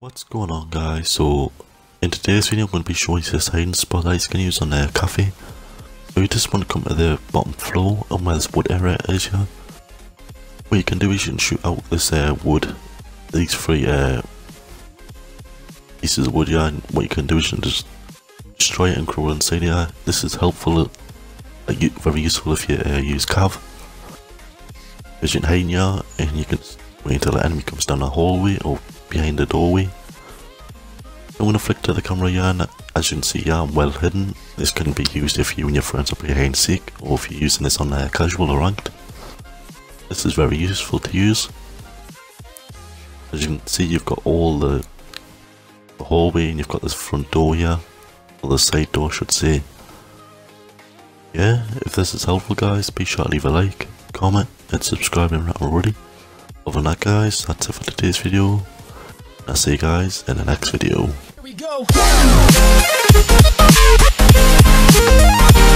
What's going on, guys? So in today's video I'm going to be showing you this hiding spot that you can use on the cafe. So you just want to come to the bottom floor and where this wood area is here. What you can do is you can shoot out this wood, these three pieces of wood here, and what you can do is you can just destroy it and crawl inside here. This is helpful, very useful if you use cav. Because you can hide in here and you can wait until the enemy comes down the hallway or behind the doorway. I'm going to flick to the camera here, and as you can see here, I'm well hidden. This can be used if you and your friends are playing hide and seek, or if you're using this on casual or ranked. This is very useful to use. As you can see, you've got all the hallway, and you've got this front door here, or the side door I should say. Yeah, if this is helpful guys, be sure to leave a like, comment and subscribe if you're not already. Other than that guys, that's it for today's video. I'll see you guys in the next video. Here we go.